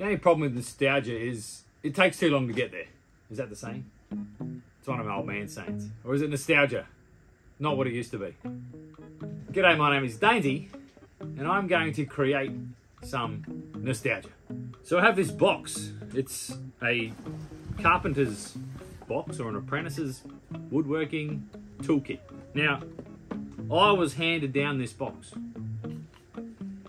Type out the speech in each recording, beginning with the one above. The only problem with nostalgia is it takes too long to get there. Is that the saying? It's one of my old man sayings. Or is it nostalgia? Not what it used to be. G'day, my name is Dainty, and I'm going to create some nostalgia. So I have this box. It's a carpenter's box or an apprentice's woodworking toolkit. Now, I was handed down this box.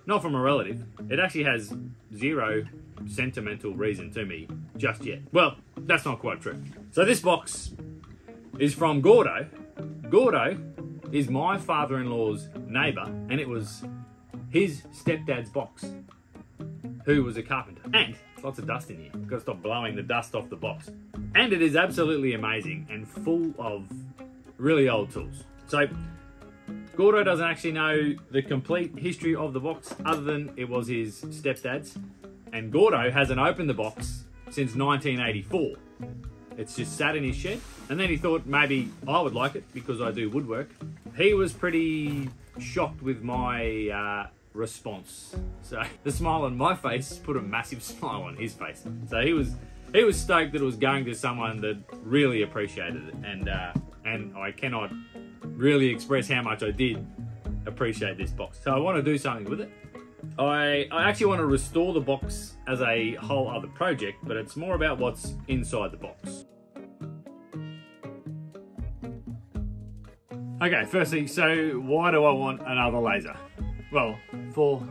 Not from a relative. It actually has zero sentimental reason to me just yet. Well, that's not quite true. So this box is from Gordo. Gordo is my father-in-law's neighbour, and it was his stepdad's box, who was a carpenter. And lots of dust in here. I've got to stop blowing the dust off the box. And it is absolutely amazing and full of really old tools. So Gordo doesn't actually know the complete history of the box other than it was his stepdad's. And Gordo hasn't opened the box since 1984. It's just sat in his shed. And then he thought maybe I would like it because I do woodwork. He was pretty shocked with my response. So the smile on my face put a massive smile on his face. So he was stoked that it was going to someone that really appreciated it. And I cannot really express how much I did appreciate this box. So I want to do something with it. I actually want to restore the box as a whole other project, but it's more about what's inside the box. Okay, firstly, so why do I want another laser? Well, for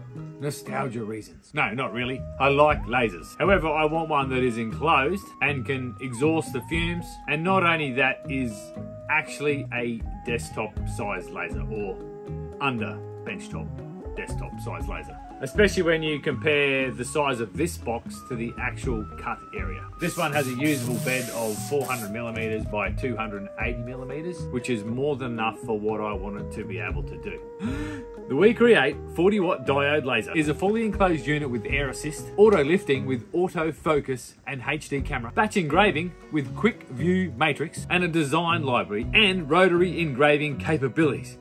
nostalgia reasons. No, not really. I like lasers. However, I want one that is enclosed and can exhaust the fumes. And not only that, is actually a desktop-sized laser, or under benchtop desktop-sized laser. Especially when you compare the size of this box to the actual cut area. This one has a usable bed of 400mm by 280mm, which is more than enough for what I wanted to be able to do. The WeCreat 40-watt diode laser is a fully enclosed unit with air assist, auto lifting with auto focus and HD camera, batch engraving with quick view matrix and a design library and rotary engraving capabilities.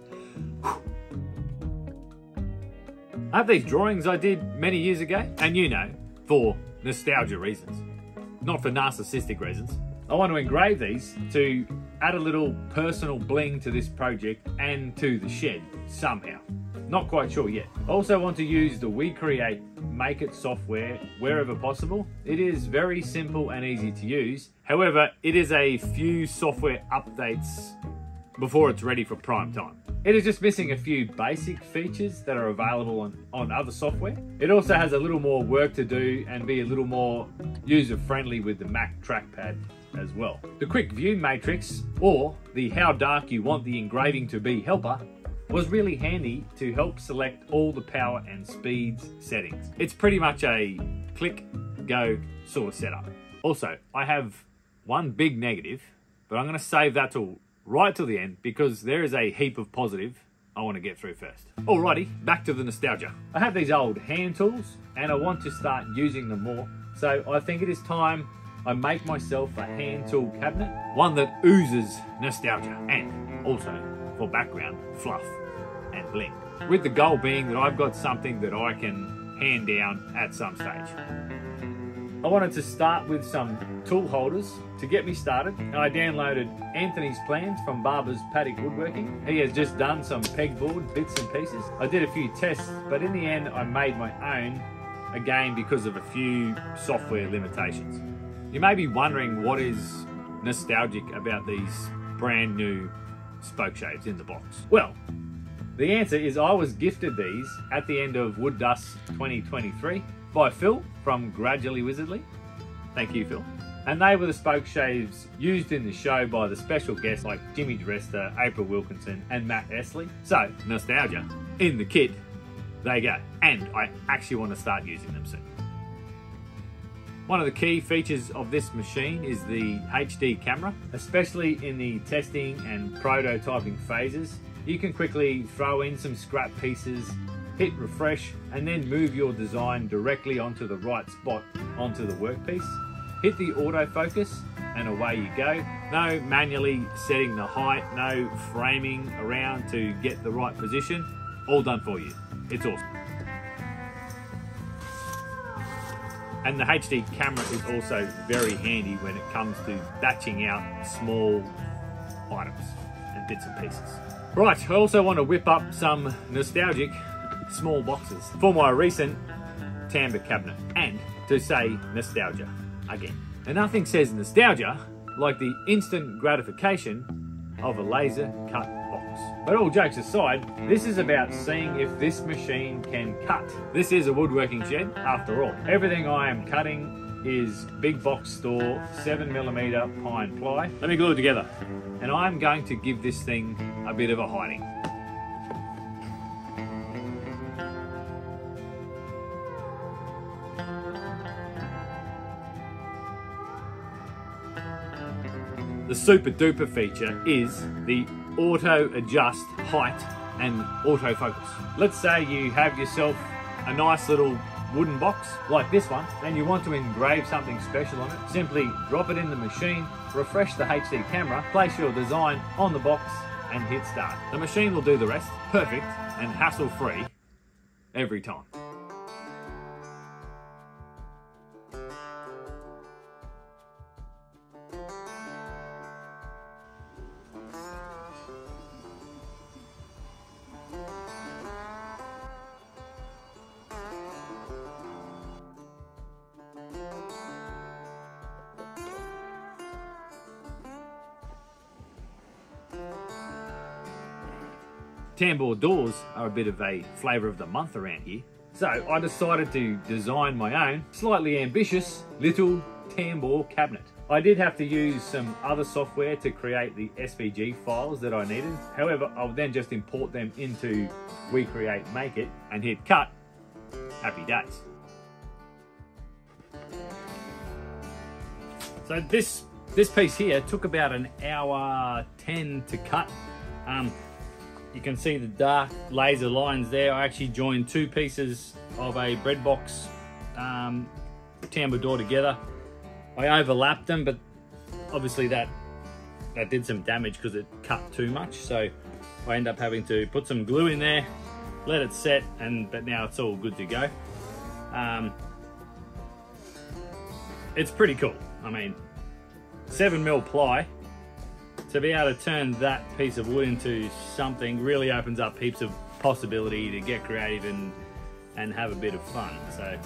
I have these drawings I did many years ago, and you know, for nostalgia reasons, not for narcissistic reasons. I want to engrave these to add a little personal bling to this project and to the shed somehow. Not quite sure yet. I also want to use the WeCreat Make It software wherever possible. It is very simple and easy to use. However, it is a few software updates before it's ready for prime time. It is just missing a few basic features that are available on other software. It also has a little more work to do and be a little more user-friendly with the Mac trackpad as well. The quick view matrix, or the how dark you want the engraving to be helper, was really handy to help select all the power and speeds settings. It's pretty much a click, go sort of setup. Also, I have one big negative, but I'm gonna save that right till the end, because there is a heap of positive I want to get through first. Alrighty, back to the nostalgia. I have these old hand tools and I want to start using them more. So I think it is time I make myself a hand tool cabinet, one that oozes nostalgia and also for background fluff and bling. With the goal being that I've got something that I can hand down at some stage. I wanted to start with some tool holders to get me started, and I downloaded Anthony's Plans from Barber's Paddock Woodworking. He has just done some pegboard bits and pieces. I did a few tests, but in the end I made my own, again because of a few software limitations. You may be wondering what is nostalgic about these brand new spoke shapes in the box. Well, the answer is I was gifted these at the end of Wood Dust 2023 by Phil from Gradually Wizardly. Thank you, Phil. And they were the spoke shaves used in the show by the special guests like Jimmy Dresser, April Wilkinson and Matt Essley. So, nostalgia in the kit, they go. And I actually want to start using them soon. One of the key features of this machine is the HD camera, especially in the testing and prototyping phases. You can quickly throw in some scrap pieces, hit refresh, and then move your design directly onto the right spot onto the workpiece. Hit the autofocus and away you go. No manually setting the height, no framing around to get the right position. All done for you. It's awesome. And the HD camera is also very handy when it comes to batching out small items and bits and pieces. Right, I also want to whip up some nostalgic small boxes for my recent timber cabinet, and to say nostalgia again. And nothing says nostalgia like the instant gratification of a laser cut box. But all jokes aside, this is about seeing if this machine can cut. This is a woodworking shed after all. Everything I am cutting is big box store 7mm pine ply. Let me glue it together, and I'm going to give this thing a bit of a hiding. The super duper feature is the auto adjust height and autofocus. Let's say you have yourself a nice little wooden box like this one and you want to engrave something special on it. Simply drop it in the machine, refresh the HD camera, place your design on the box and hit start. The machine will do the rest, perfect and hassle-free every time. Tambour doors are a bit of a flavour of the month around here, so I decided to design my own slightly ambitious little tambour cabinet. I did have to use some other software to create the SVG files that I needed. However, I'll then just import them into WeCreate, make it, and hit cut. Happy days. So this piece here took about an hour 10 to cut. You can see the dark laser lines there. I actually joined two pieces of a bread box timber door together. I overlapped them, but obviously that did some damage because it cut too much. So I end up having to put some glue in there, let it set, but now it's all good to go. It's pretty cool. I mean, 7mm ply. To be able to turn that piece of wood into something really opens up heaps of possibility to get creative and have a bit of fun. So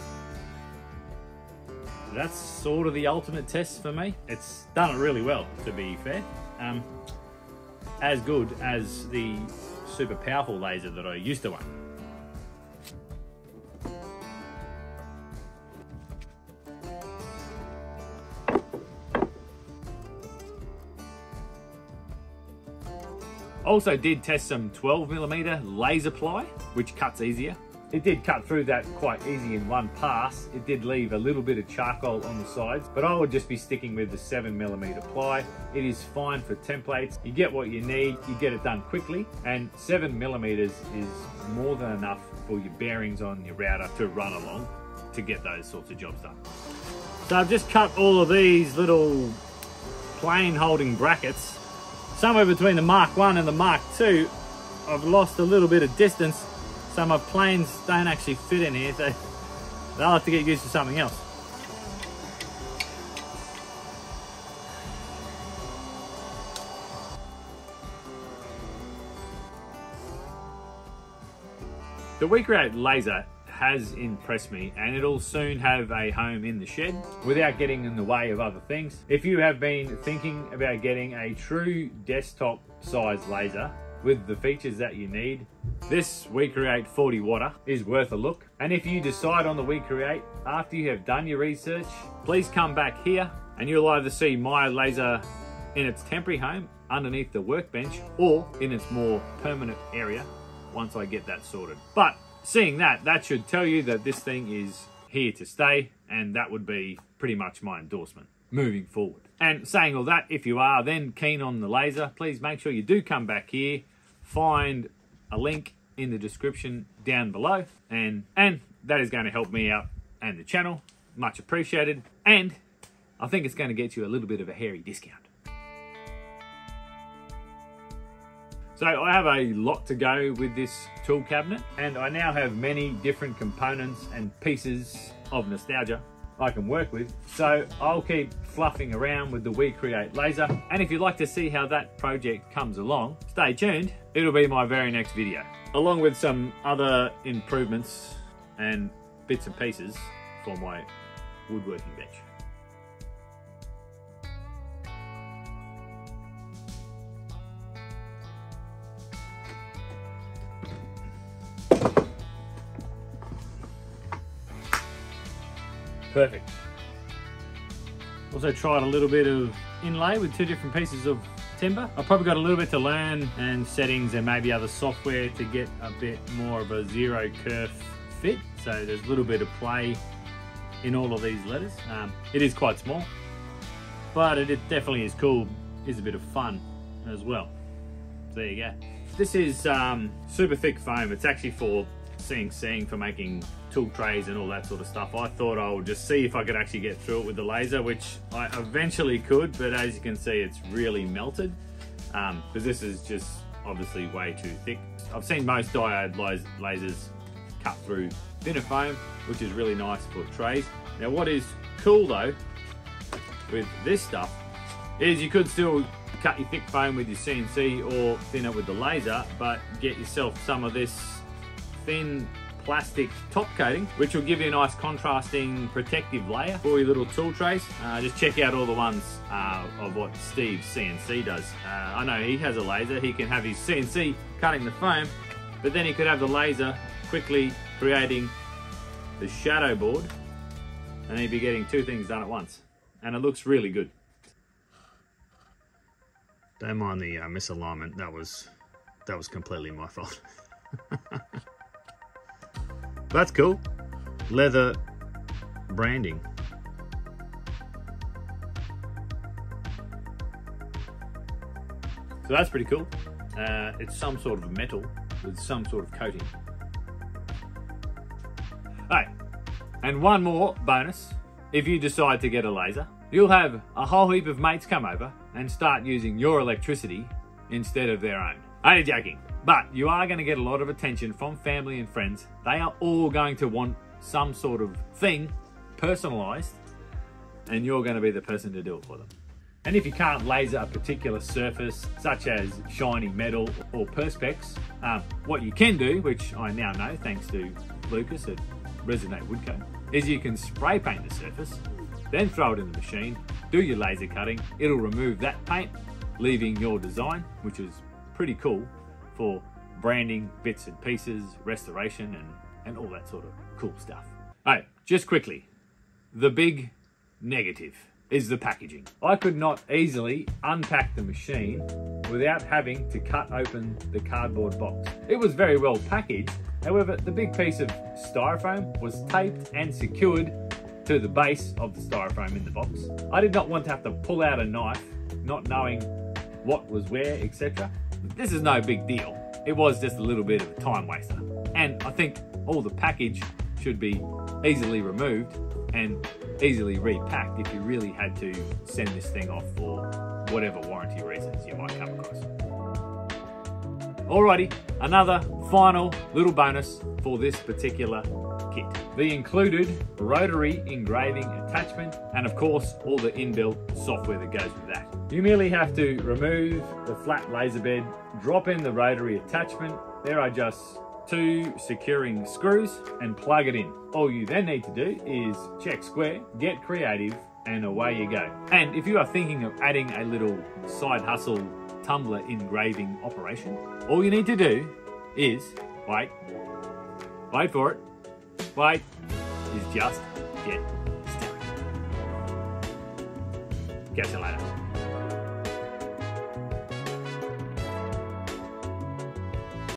that's sort of the ultimate test for me. It's done it really well, to be fair. As good as the super powerful laser that I used to own. Also did test some 12mm laser ply, which cuts easier. It did cut through that quite easy in one pass. It did leave a little bit of charcoal on the sides, but I would just be sticking with the 7mm ply. It is fine for templates. You get what you need, you get it done quickly, and 7mm is more than enough for your bearings on your router to run along to get those sorts of jobs done. So I've just cut all of these little plane holding brackets. Somewhere between the Mark 1 and the Mark 2, I've lost a little bit of distance, so my planes don't actually fit in here, so they'll have to get used to something else. The WeCreate laser has impressed me, and it'll soon have a home in the shed without getting in the way of other things. If you have been thinking about getting a true desktop size laser with the features that you need, this WeCreate 40 watt is worth a look. And if you decide on the WeCreate after you have done your research, please come back here and you'll either see my laser in its temporary home underneath the workbench or in its more permanent area once I get that sorted. But seeing that should tell you that this thing is here to stay, and that would be pretty much my endorsement moving forward. And saying all that, if you are then keen on the laser, please make sure you do come back here, find a link in the description down below, and that is going to help me out and the channel. Much appreciated, and I think it's going to get you a little bit of a hairy discount. So I have a lot to go with this tool cabinet, and I now have many different components and pieces of nostalgia I can work with. So I'll keep fluffing around with the WeCreat laser, and if you'd like to see how that project comes along, stay tuned. It'll be my very next video, along with some other improvements and bits and pieces for my woodworking bench. Perfect. Also tried a little bit of inlay with two different pieces of timber. I've probably got a little bit to learn, and settings and maybe other software to get a bit more of a zero kerf fit. So there's a little bit of play in all of these letters. It is quite small, but it definitely is cool. It's a bit of fun as well. There you go. This is super thick foam. It's actually for CNCing, for making tool trays and all that sort of stuff. I thought I would just see if I could actually get through it with the laser, which I eventually could, but as you can see, it's really melted, because this is just obviously way too thick. I've seen most diode lasers cut through thinner foam, which is really nice for trays. Now what is cool though with this stuff is you could still cut your thick foam with your CNC or thinner with the laser, but get yourself some of this thin plastic top coating, which will give you a nice contrasting protective layer for your little tool trays. Just check out all the ones of what Steve's CNC does. I know he has a laser, he can have his CNC cutting the foam, but then he could have the laser quickly creating the shadow board, and he'd be getting two things done at once, and it looks really good. Don't mind the misalignment, that was completely my fault. That's cool. Leather branding. So that's pretty cool. It's some sort of metal with some sort of coating. Hey, and one more bonus. If you decide to get a laser, you'll have a whole heap of mates come over and start using your electricity instead of their own. Only joking. But you are going to get a lot of attention from family and friends. They are all going to want some sort of thing personalized, and you're going to be the person to do it for them. And if you can't laser a particular surface, such as shiny metal or perspex, what you can do, which I now know thanks to Lucas at Resonate Wood Co, is you can spray paint the surface, then throw it in the machine, do your laser cutting, it'll remove that paint, leaving your design, which is pretty cool for branding, bits and pieces, restoration, and all that sort of cool stuff. All right, just quickly, the big negative is the packaging. I could not easily unpack the machine without having to cut open the cardboard box. It was very well packaged. However, the big piece of styrofoam was taped and secured to the base of the styrofoam in the box. I did not want to have to pull out a knife, not knowing what was where, etc. This is no big deal. It was just a little bit of a time waster. And I think all the package should be easily removed and easily repacked if you really had to send this thing off for whatever warranty reasons you might come across. Alrighty, another final little bonus for this particular kit. The included rotary engraving attachment, and of course all the inbuilt software that goes with that. You merely have to remove the flat laser bed, drop in the rotary attachment. There are just two securing screws, and plug it in. All you then need to do is check square, get creative, and away you go. And if you are thinking of adding a little side hustle tumbler engraving operation, all you need to do is wait for it. Wait is just get started. Catch you later.